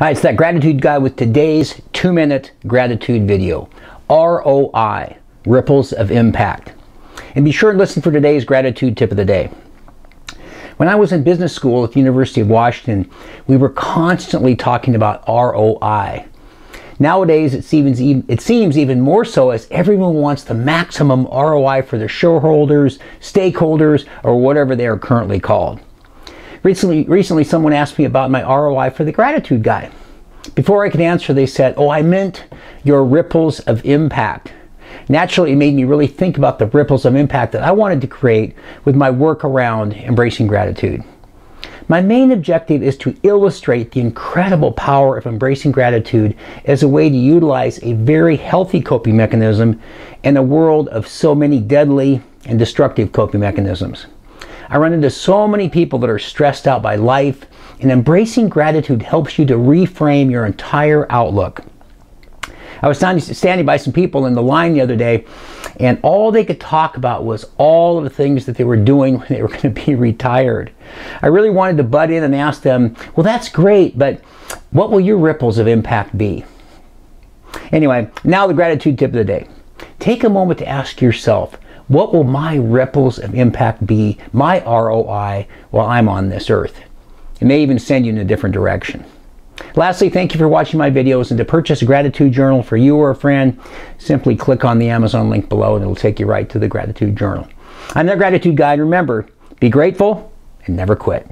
Hi, it's That Gratitude Guy with today's 2-minute gratitude video, ROI, Ripples of Impact. And be sure and listen for today's gratitude tip of the day. When I was in business school at the University of Washington, we were constantly talking about ROI. Nowadays, it seems even more so, as everyone wants the maximum ROI for their shareholders, stakeholders, or whatever they are currently called. Recently, someone asked me about my ROI for the Gratitude Guy. Before I could answer, they said, "Oh, I meant your ripples of impact." Naturally, it made me really think about the ripples of impact that I wanted to create with my work around embracing gratitude. My main objective is to illustrate the incredible power of embracing gratitude as a way to utilize a very healthy coping mechanism in a world of so many deadly and destructive coping mechanisms. I run into so many people that are stressed out by life, and embracing gratitude helps you to reframe your entire outlook. I was standing by some people in the line the other day, and all they could talk about was all of the things that they were doing when they were going to be retired. I really wanted to butt in and ask them, "Well, that's great, but what will your ripples of impact be?" Anyway, now the gratitude tip of the day. Take a moment to ask yourself, what will my ripples of impact be, my ROI, while I'm on this earth? It may even send you in a different direction. Lastly, thank you for watching my videos, and to purchase a gratitude journal for you or a friend, simply click on the Amazon link below and it'll take you right to the gratitude journal. I'm The Gratitude Guy. Remember, be grateful and never quit.